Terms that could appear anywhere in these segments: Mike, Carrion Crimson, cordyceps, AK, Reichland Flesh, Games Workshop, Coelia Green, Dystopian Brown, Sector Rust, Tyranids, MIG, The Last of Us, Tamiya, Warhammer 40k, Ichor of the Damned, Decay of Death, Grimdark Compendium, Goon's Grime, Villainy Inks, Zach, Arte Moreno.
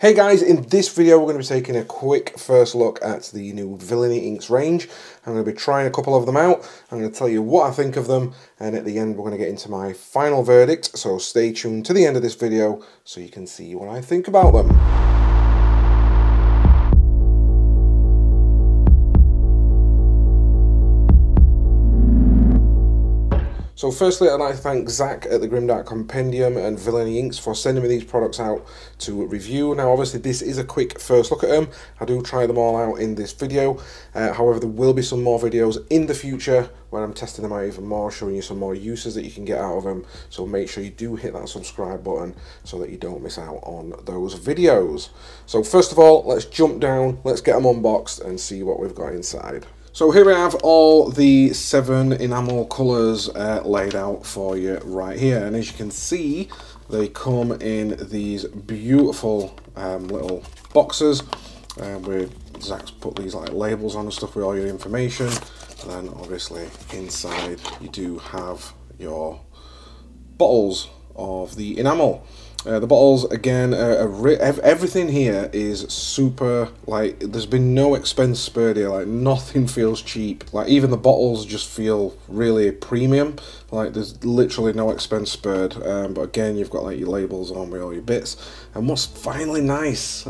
Hey guys, in this video we're going to be taking a quick first look at the new Villainy Inks range. I'm going to be trying a couple of them out, I'm going to tell you what I think of them, and at the end we're going to get into my final verdict, so stay tuned to the end of this video so you can see what I think about them. So firstly, I'd like to thank Zach at the Grimdark Compendium and Villainy Inks for sending me these products out to review. Now obviously this is a quick first look at them. I do try them all out in this video, however there will be some more videos in the future where I'm testing them out even more, showing you some more uses that you can get out of them, so make sure you do hit that subscribe button so that you don't miss out on those videos. So first of all, let's jump down, let's get them unboxed and see what we've got inside. So here we have all the 7 enamel colours laid out for you right here, and as you can see they come in these beautiful little boxes where Zach's put these like labels on and stuff with all your information, and then obviously inside you do have your bottles of the enamel. The bottles again, everything here is super, like there's been no expense spared here, like nothing feels cheap, like even the bottles just feel really premium, like there's literally no expense spared. But again you've got like your labels on with all your bits, and what's finally nice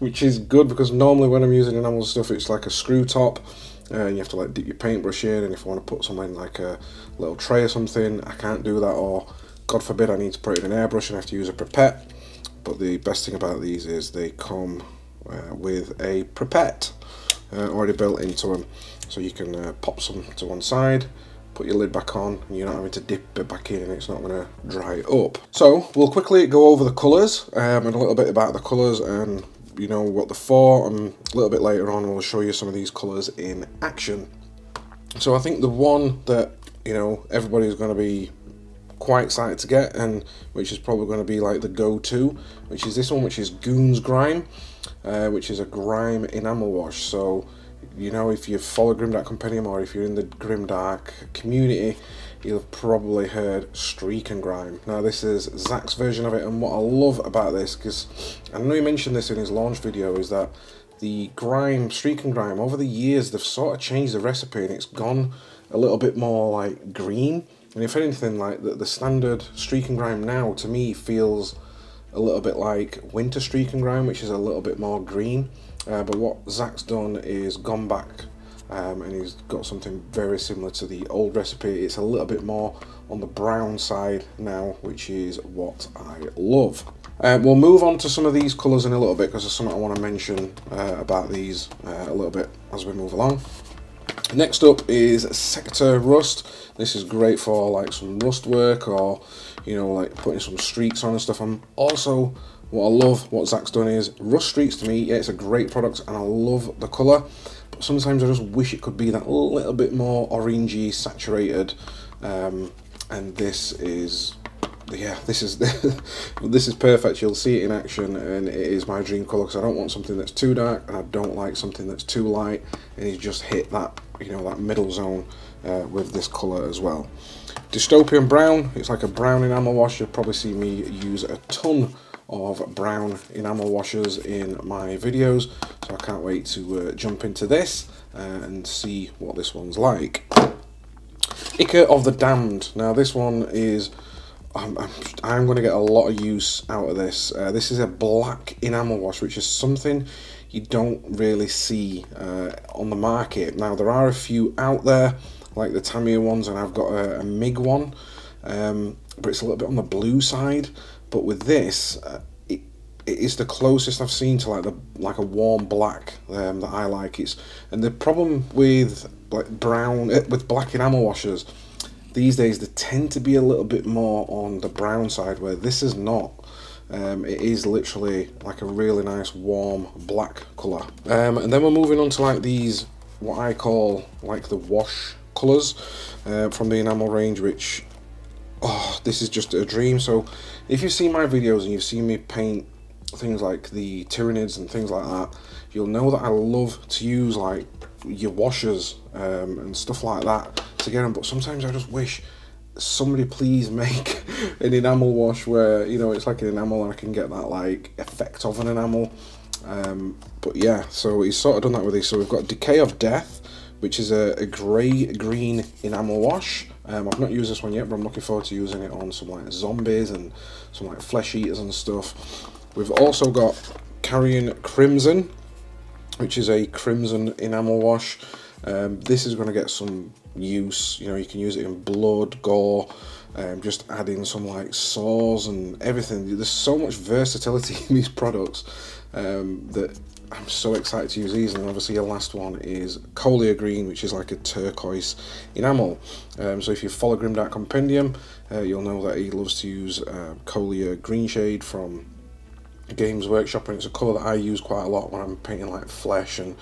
which is good, because normally when I'm using enamel stuff it's like a screw top and you have to like dip your paintbrush in, and if I want to put something like a little tray or something I can't do that, or God forbid I need to put it in an airbrush and I have to use a pipette. But the best thing about these is they come with a pipette already built into them. So you can pop some to one side, put your lid back on, and you're not having to dip it back in and it's not going to dry up. So we'll quickly go over the colours and a little bit about the colours and you know what they're for, and a little bit later on we'll show you some of these colours in action. So I think the one that, you know, everybody's going to be quite excited to get, and which is probably going to be like the go-to, which is this one, which is Goon's Grime, which is a grime enamel wash. So you know, if you follow Grimdark Compendium or if you're in the Grimdark community, you'll have probably heard Streak and Grime. Now this is Zach's version of it, and what I love about this, because I know he mentioned this in his launch video, is that the grime, Streak and Grime, over the years they've sort of changed the recipe and it's gone a little bit more like green. And if anything, like the standard Streak and Grime now, to me, feels a little bit like Winter Streak and Grime, which is a little bit more green. But what Zach's done is gone back and he's got something very similar to the old recipe. It's a little bit more on the brown side now, which is what I love. We'll move on to some of these colours in a little bit, because there's something I want to mention about these a little bit as we move along. Next up is Sector Rust. This is great for like some rust work, or you know, like putting some streaks on and stuff. I'm also, what I love what Zach's done is rust streaks. To me, yeah, it's a great product and I love the colour, but sometimes I just wish it could be that little bit more orangey saturated, and this is, yeah, this is this is perfect. You'll see it in action, and it is my dream colour, because I don't want something that's too dark and I don't like something that's too light, and he's just hit that, you know, that middle zone with this colour as well. Dystopian Brown, it's like a brown enamel wash. You'll probably see me use a ton of brown enamel washes in my videos, so I can't wait to jump into this and see what this one's like. Ichor of the Damned, now this one is, I'm going to get a lot of use out of this. This is a black enamel wash, which is something you don't really see on the market. Now there are a few out there, like the Tamiya ones, and I've got a MIG one, but it's a little bit on the blue side. But with this, it is the closest I've seen to like the a warm black that I like. It's, and the problem with like brown with black enamel washes these days, they tend to be a little bit more on the brown side, where this is not. It is literally like a really nice warm black colour. And then we're moving on to like these, what I call like the wash colours from the enamel range, which, oh, this is just a dream. So if you've seen my videos and you've seen me paint things like the Tyranids and things like that, you'll know that I love to use like your washers and stuff like that. Again, but sometimes I just wish somebody please make an enamel wash where, you know, it's like an enamel and I can get that like effect of an enamel. But yeah, so he's sort of done that with these. So we've got Decay of Death, which is a grey-green enamel wash. I've not used this one yet, but I'm looking forward to using it on some like zombies and some like flesh eaters and stuff. We've also got Carrion Crimson, which is a crimson enamel wash. This is going to get some use. You know, you can use it in blood, gore, just add in some like sores and everything. There's so much versatility in these products that I'm so excited to use these. And obviously your last one is Coelia Green, which is like a turquoise enamel. So if you follow Grimdark Compendium, you'll know that he loves to use Coelia Green shade from Games Workshop, and it's a colour that I use quite a lot when I'm painting like flesh and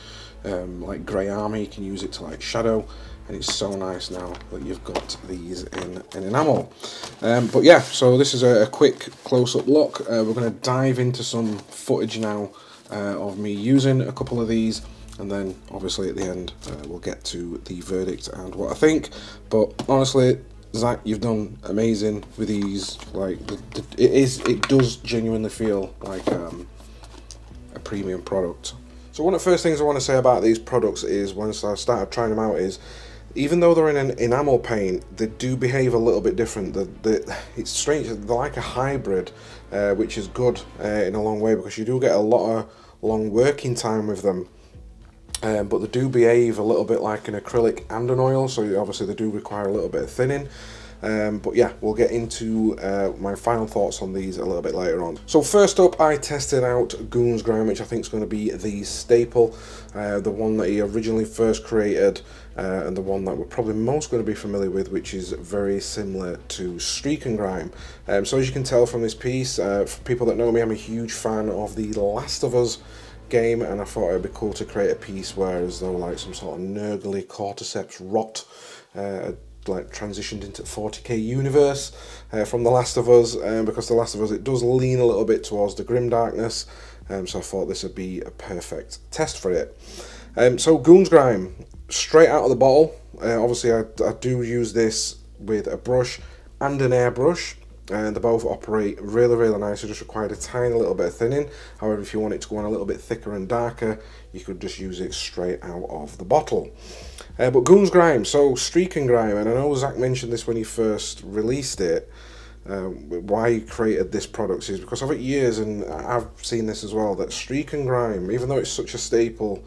like grey army. You can use it to like shadow, and it's so nice now that you've got these in enamel. But yeah, so this is a quick close-up look. We're going to dive into some footage now of me using a couple of these, and then obviously at the end we'll get to the verdict and what I think. But honestly, Zach, you've done amazing with these. Like, it does genuinely feel like a premium product. So one of the first things I want to say about these products is, once I started trying them out, is even though they're in an enamel paint, they do behave a little bit different. It's strange, they're like a hybrid, which is good in a long way, because you do get a lot of long working time with them. But they do behave a little bit like an acrylic and an oil, so obviously they do require a little bit of thinning. But yeah, we'll get into my final thoughts on these a little bit later on. So first up, I tested out Goon's Grime, which I think is going to be the staple, the one that he originally first created, and the one that we're probably most going to be familiar with, which is very similar to Streak and Grime. So as you can tell from this piece, for people that know me, I'm a huge fan of The Last of Us game, and I thought it'd be cool to create a piece where, as though like some sort of nurgly cordyceps rot like transitioned into the 40k universe from The Last of Us, because The Last of Us, it does lean a little bit towards the grim darkness, so I thought this would be a perfect test for it. So Goon's Grime, straight out of the bottle. Obviously I do use this with a brush and an airbrush, and they both operate really, really nice. It just required a tiny little bit of thinning. However, if you want it to go on a little bit thicker and darker, you could just use it straight out of the bottle. But Goon's Grime, so Streak and Grime, and I know Zach mentioned this when he first released it, why he created this product is because over years, and I've seen this as well, that Streak and Grime, even though it's such a staple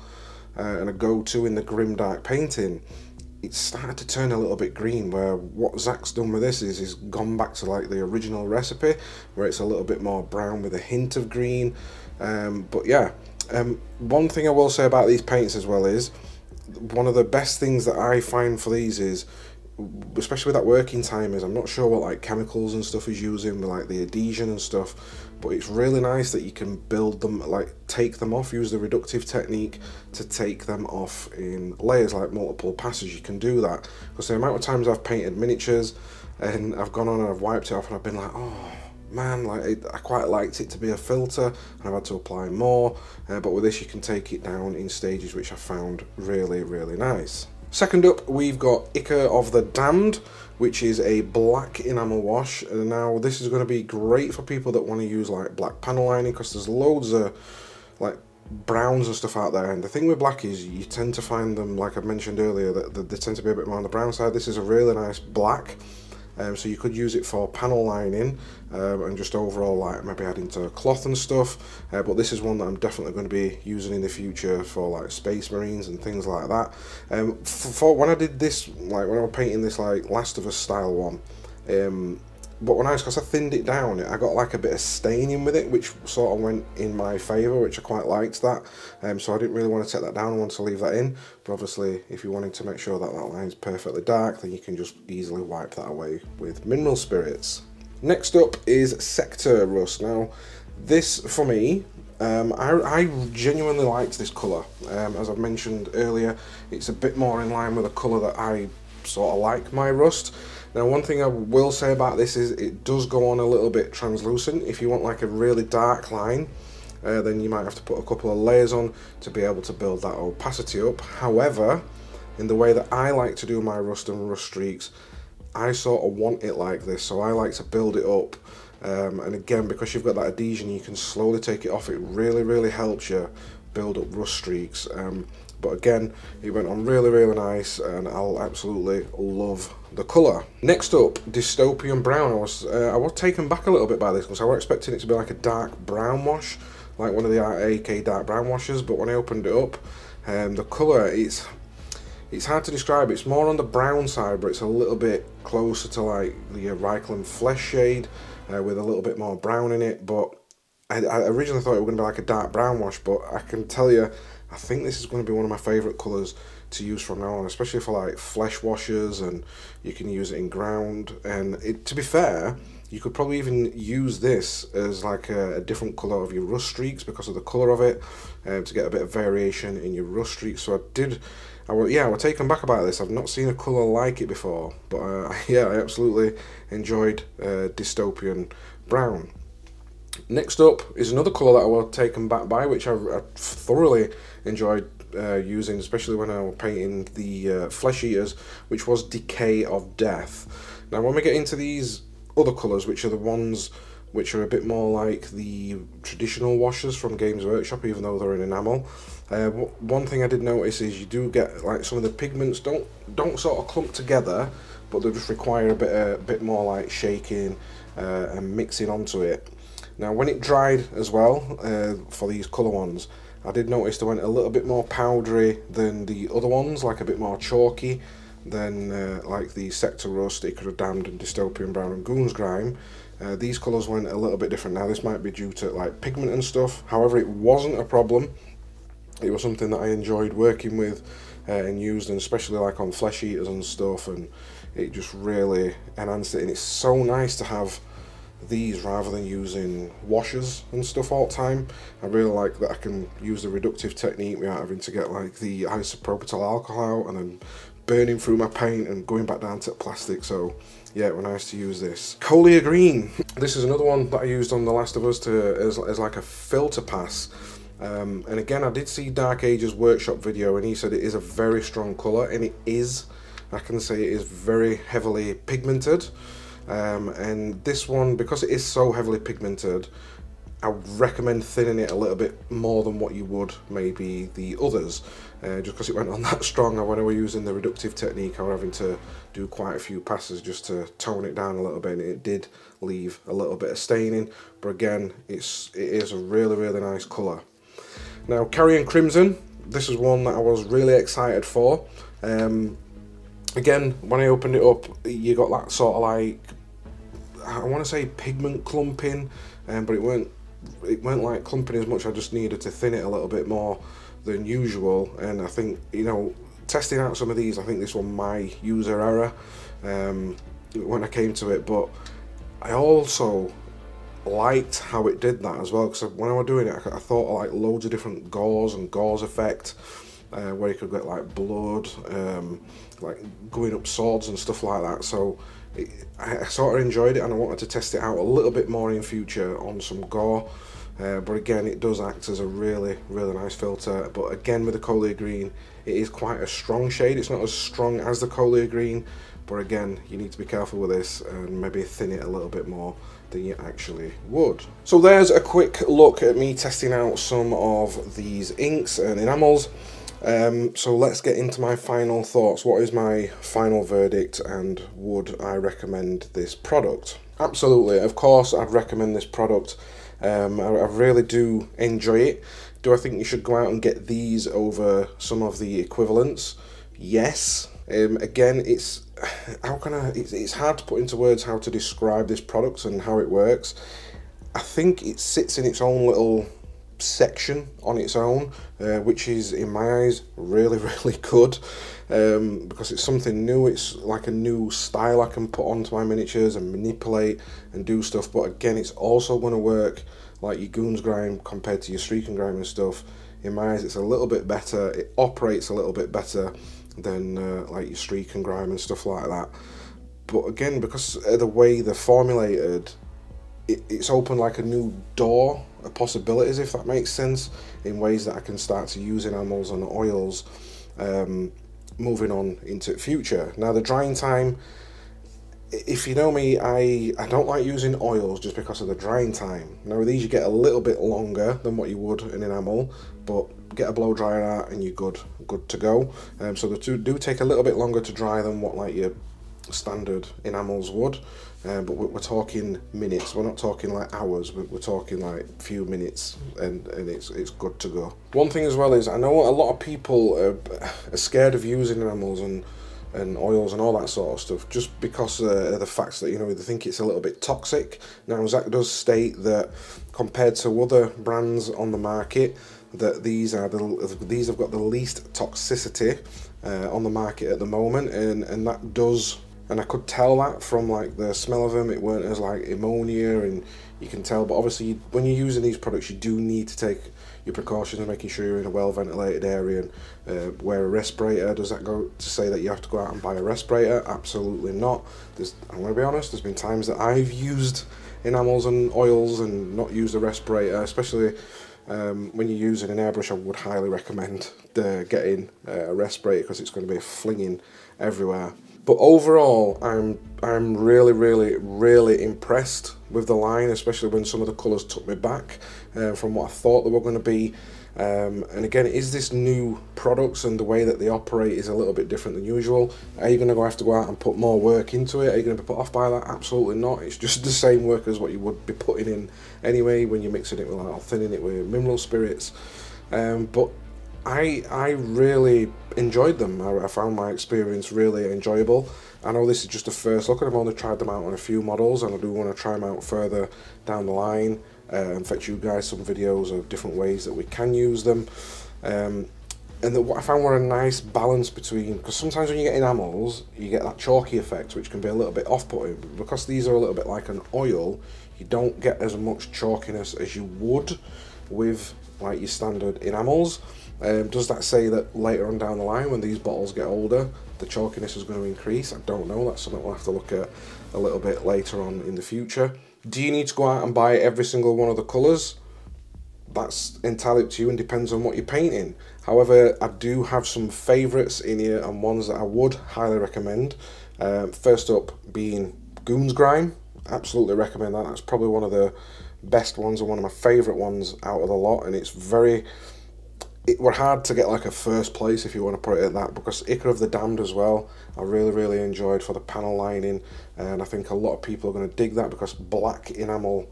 and a go-to in the grimdark painting, it started to turn a little bit green, where what Zach's done with this is he's gone back to like the original recipe, where it's a little bit more brown with a hint of green. But yeah, one thing I will say about these paints as well is, one of the best things that I find for these is, especially with that working time, is I'm not sure what like chemicals and stuff is using with like the adhesion and stuff, but it's really nice that you can build them, like take them off, use the reductive technique to take them off in layers, like multiple passes. You can do that, because the amount of times I've painted miniatures and I've gone on and I've wiped it off and I've been like, oh man, like I quite liked it to be a filter, and I've had to apply more, but with this you can take it down in stages, which I found really, really nice. Second up, we've got Ichor of the Damned, which is a black enamel wash. And now this is going to be great for people that want to use like black panel lining, because there's loads of like browns and stuff out there, and the thing with black is you tend to find them, like I mentioned earlier, that they tend to be a bit more on the brown side. This is a really nice black, so you could use it for panel lining and just overall like maybe adding to cloth and stuff, but this is one that I'm definitely going to be using in the future for like space marines and things like that. For when I did this, like when I was painting this like Last of Us style one, but when I was, because I thinned it down, I got like a bit of staining with it, which sort of went in my favour, which I quite liked that. So I didn't really want to take that down, I wanted to leave that in. But obviously, if you wanted to make sure that that line's perfectly dark, then you can just easily wipe that away with mineral spirits. Next up is Sector Rust. Now, this for me, I genuinely liked this colour. As I've mentioned earlier, it's a bit more in line with a colour that I sort of like my rust. Now, one thing I will say about this is it does go on a little bit translucent. If you want like a really dark line, then you might have to put a couple of layers on to be able to build that opacity up. However, in the way that I like to do my rust and rust streaks, I sort of want it like this, so I like to build it up. And again, because you've got that adhesion, you can slowly take it off. It really, really helps you build up rust streaks. But again, it went on really, really nice, and I'll absolutely love the colour. Next up, Dystopian Brown. I was taken back a little bit by this because I was expecting it to be like a dark brown wash, like one of the AK dark brown washes. But when I opened it up, the colour, it's hard to describe. It's more on the brown side, but it's a little bit closer to like the Reichland Flesh shade, with a little bit more brown in it. But I originally thought it was going to be like a dark brown wash, but I can tell you, I think this is going to be one of my favourite colours to use from now on, especially for like flesh washes, and you can use it in ground. And it, to be fair, you could probably even use this as like a different colour of your rust streaks because of the colour of it, to get a bit of variation in your rust streaks. So I was taken back about this. I've not seen a colour like it before, but yeah, I absolutely enjoyed Dystopian Brown. Next up is another colour that I was taken back by, which I thoroughly enjoyed using, especially when I was painting the Flesh Eaters, which was Decay of Death. Now when we get into these other colours, which are the ones which are a bit more like the traditional washes from Games Workshop, even though they're in enamel, one thing I did notice is you do get like some of the pigments don't sort of clump together, but they just require a bit more like shaking and mixing onto it. Now when it dried as well, for these colour ones, I did notice they went a little bit more powdery than the other ones, like a bit more chalky than like the Sector Rust, Ichor of the Damned, and Dystopian Brown and Goon's Grime. These colours went a little bit different. Now this might be due to like pigment and stuff, however it wasn't a problem. It was something that I enjoyed working with and used, and especially like on Flesh Eaters and stuff, and it just really enhanced it. And it's so nice to have these rather than using washers and stuff all the time. I really like that I can use the reductive technique without having to get like the isopropyl alcohol out and then burning through my paint and going back down to plastic. So yeah, it was nice to use this. Coelia Green. This is another one that I used on The Last of Us as like a filter pass. And again, I did see Dark Ages Workshop video, and he said it is a very strong colour, and it is. I can say it is very heavily pigmented. And this one, because it is so heavily pigmented, I recommend thinning it a little bit more than what you would maybe the others, just because it went on that strong. And when I was using the reductive technique, I was having to do quite a few passes just to tone it down a little bit, and it did leave a little bit of staining. But again, it is a really, really nice colour. Now Carrion Crimson, this is one that I was really excited for. Again, when I opened it up, you got that sort of like, I want to say pigment clumping, but it weren't like clumping as much. I just needed to thin it a little bit more than usual. And I think, you know, testing out some of these, I think this was my user error when I came to it. But I also liked how it did that as well, because when I was doing it, I thought of like loads of different gauze and gauze effect, where you could get like blood, like going up swords and stuff like that. So I sort of enjoyed it, and I wanted to test it out a little bit more in future on some gore. But again, it does act as a really, really nice filter. But again, with the Coelia Green, it is quite a strong shade. It's not as strong as the Coelia Green, but again, you need to be careful with this and maybe thin it a little bit more than you actually would. So there's a quick look at me testing out some of these inks and enamels. So let's get into my final thoughts. What is my final verdict, and would I recommend this product? Absolutely, of course I'd recommend this product. I really do enjoy it. Do I think you should go out and get these over some of the equivalents? Yes. Again, it's hard to put into words how to describe this product and how it works. I think it sits in its own little section on its own, which is, in my eyes, really, really good, because it's something new. It's like a new style I can put onto my miniatures and manipulate and do stuff. But again, it's also going to work like your Goon's Grime compared to your Streak and Grime and stuff. In my eyes, it's a little bit better. It operates a little bit better than like your Streak and Grime and stuff like that. But again, because of the way they're formulated, it's opened like a new door of possibilities, if that makes sense, in ways that I can start to use enamels and oils moving on into the future. Now the drying time, if you know me, I don't like using oils just because of the drying time. Now with these you get a little bit longer than what you would in enamel, but get a blow dryer out and you're good to go. So the two do take a little bit longer to dry than what like your standard enamels would, but we're talking minutes, we're not talking like hours, we're talking like few minutes, and it's good to go. One thing as well is I know a lot of people are scared of using enamels and oils and all that sort of stuff just because of the facts that, you know, they think it's a little bit toxic. Now Zach does state that compared to other brands on the market, that these have got the least toxicity on the market at the moment, and that does, and I could tell that from like the smell of them. It weren't as like ammonia, and you can tell, but obviously when you're using these products you do need to take your precautions, making sure you're in a well ventilated area and wear a respirator. Does that go to say that you have to go out and buy a respirator? Absolutely not. I'm going to be honest, there's been times that I've used enamels and oils and not used a respirator, especially when you're using an airbrush. I would highly recommend getting a respirator because it's going to be flinging everywhere. But overall, I'm really impressed with the line, especially when some of the colours took me back from what I thought they were going to be. And again, it is this new products, and the way that they operate is a little bit different than usual. Are you going to have to go out and put more work into it? Are you going to be put off by that? Absolutely not. It's just the same work as what you would be putting in anyway when you're mixing it with or thinning it with mineral spirits. But I really enjoyed them. I found my experience really enjoyable. I know this is just a first look and I've only tried them out on a few models, and I do want to try them out further down the line and fetch you guys some videos of different ways that we can use them. And what I found were a nice balance between, because sometimes when you get enamels you get that chalky effect which can be a little bit off-putting, but because these are a little bit like an oil you don't get as much chalkiness as you would with like your standard enamels. Does that say that later on down the line when these bottles get older the chalkiness is going to increase? I don't know, that's something we'll have to look at a little bit later on in the future. Do you need to go out and buy every single one of the colours? That's entirely up to you and depends on what you're painting. However, I do have some favourites in here and ones that I would highly recommend. First up being Goon's Grime. Absolutely recommend that. That's probably one of the best ones and one of my favourite ones out of the lot, and it's very... It were hard to get like a first place if you want to put it at that, because Ichor of the Damned as well I really enjoyed for the panel lining, and I think a lot of people are going to dig that because black enamel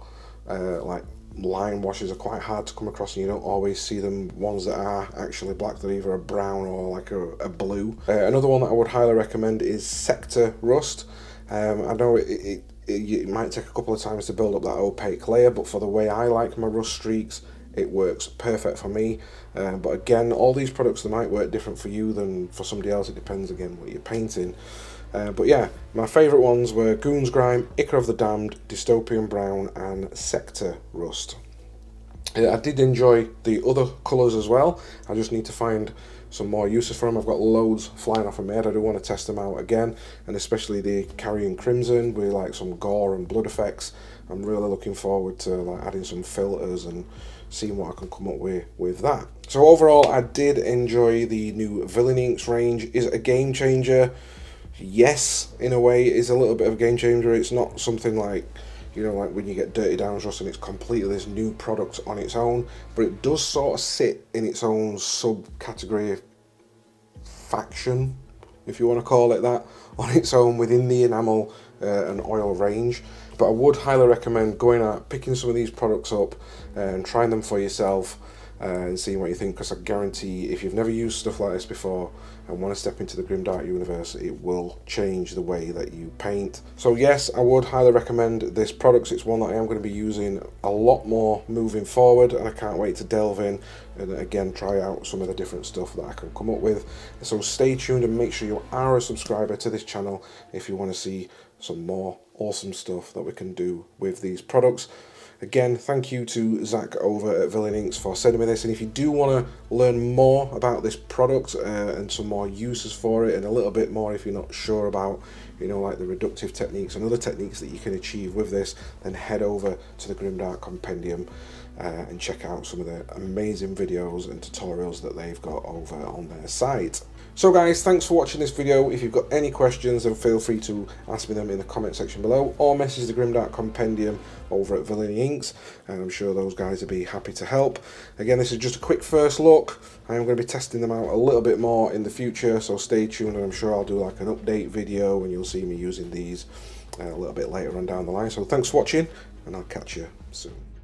like line washes are quite hard to come across, and you don't always see them, ones that are actually black. They're either a brown or like a blue. Another one that I would highly recommend is Sector Rust. I know it might take a couple of times to build up that opaque layer, but for the way I like my rust streaks it works perfect for me. But again, all these products, they might work different for you than for somebody else. It depends again what you're painting. But yeah, my favourite ones were Goon's Grime, Ichor of the Damned, Dystopian Brown and Sector Rust. I did enjoy the other colours as well. I just need to find some more uses for them. I've got loads flying off of my head. I do want to test them out again, and especially the Carrion Crimson with like some gore and blood effects. I'm really looking forward to like adding some filters and seeing what I can come up with that. So overall, I did enjoy the new Villainy Inks range. Is it a game changer? Yes, in a way it is a little bit of a game changer. It's not something like, you know, like when you get Dirty Downs Rust and it's completely this new product on its own, but it does sort of sit in its own subcategory faction, if you want to call it that, on its own within the enamel and oil range. But I would highly recommend going out, picking some of these products up and trying them for yourself and seeing what you think, because I guarantee if you've never used stuff like this before and want to step into the Grimdark universe, it will change the way that you paint. So yes, I would highly recommend this product. It's one that I am going to be using a lot more moving forward, and I can't wait to delve in and again try out some of the different stuff that I can come up with. So stay tuned and make sure you are a subscriber to this channel if you want to see some more awesome stuff that we can do with these products. Again, thank you to Zach over at Villainy Inks for sending me this, and if you do want to learn more about this product and some more uses for it, and a little bit more if you're not sure about, you know, like the reductive techniques and other techniques that you can achieve with this, then head over to the Grimdark Compendium and check out some of the amazing videos and tutorials that they've got over on their site. So guys, thanks for watching this video. If you've got any questions, then feel free to ask me them in the comment section below, or message the Grimdark Compendium over at Villainy Inks, and I'm sure those guys will be happy to help. Again, this is just a quick first look. I am going to be testing them out a little bit more in the future, so stay tuned, and I'm sure I'll do like an update video, and you'll see me using these a little bit later on down the line. So thanks for watching, and I'll catch you soon.